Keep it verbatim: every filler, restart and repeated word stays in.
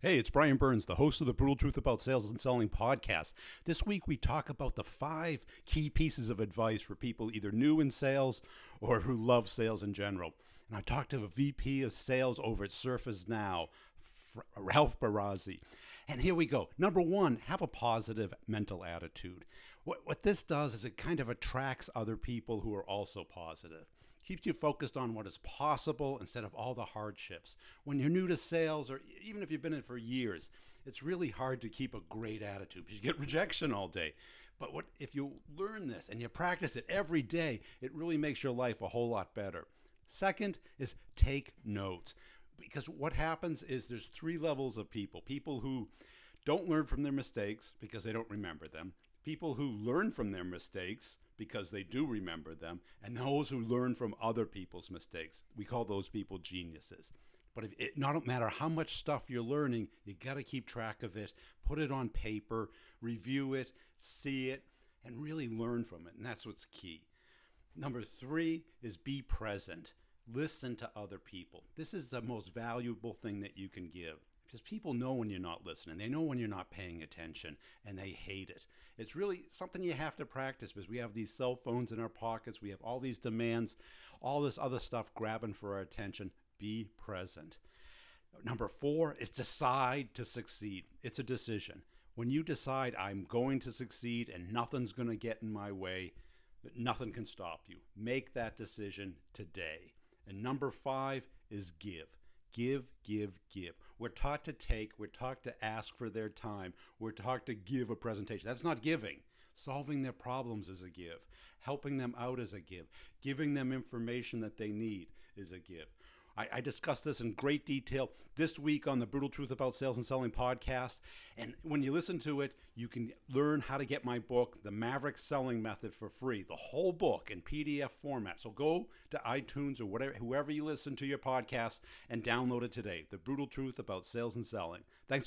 Hey, it's Brian Burns, the host of the Brutal Truth About Sales and Selling Podcast. This week we talk about the five key pieces of advice for people either new in sales or who love sales in general. And I talked to a V P of sales over at Surface Now, Ralph Barazzi. And here we go. Number one, have a positive mental attitude. What, what this does is it kind of attracts other people who are also positive. Keeps you focused on what is possible instead of all the hardships. When you're new to sales, or even if you've been in it for years, it's really hard to keep a great attitude because you get rejection all day. But what if you learn this and you practice it every day, it really makes your life a whole lot better. Second is take notes. Because what happens is there's three levels of people. People who don't learn from their mistakes because they don't remember them. People who learn from their mistakes because they do remember them, and those who learn from other people's mistakes. We call those people geniuses. But if it not matter how much stuff you're learning, you gotta keep track of it, put it on paper, review it, see it, and really learn from it, and that's what's key. Number three is be present. Listen to other people. This is the most valuable thing that you can give. Because people know when you're not listening, they know when you're not paying attention, and they hate it. It's really something you have to practice because we have these cell phones in our pockets, we have all these demands, all this other stuff grabbing for our attention. Be present. Number four is decide to succeed. It's a decision. When you decide I'm going to succeed and nothing's going to get in my way, nothing can stop you. Make that decision today. And number five is give. Give, give, give. We're taught to take. We're taught to ask for their time. We're taught to give a presentation. That's not giving. Solving their problems is a give. Helping them out is a give. Giving them information that they need is a give. I, I discussed this in great detail this week on the Brutal Truth About Sales and Selling Podcast. And when you listen to it, you can learn how to get my book, The Maverick Selling Method, for free. The whole book in P D F format. So go to iTunes or whatever, whoever you listen to your podcast, and download it today. The Brutal Truth About Sales and Selling. Thanks for